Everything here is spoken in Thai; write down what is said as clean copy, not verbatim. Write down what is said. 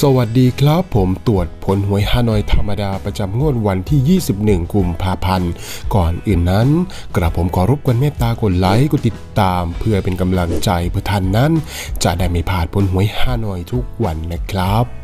สวัสดีครับผมตรวจผลหวยฮานอยธรรมดาประจำงวดวันที่21กุมภาพันธ์ก่อนอื่นนั้นกระผมขอรบกวนเมตตากดไลค์กดติดตามเพื่อเป็นกำลังใจเพื่อท่านนั้นจะได้ไม่พลาดผลหวยฮานอยทุกวันนะครับ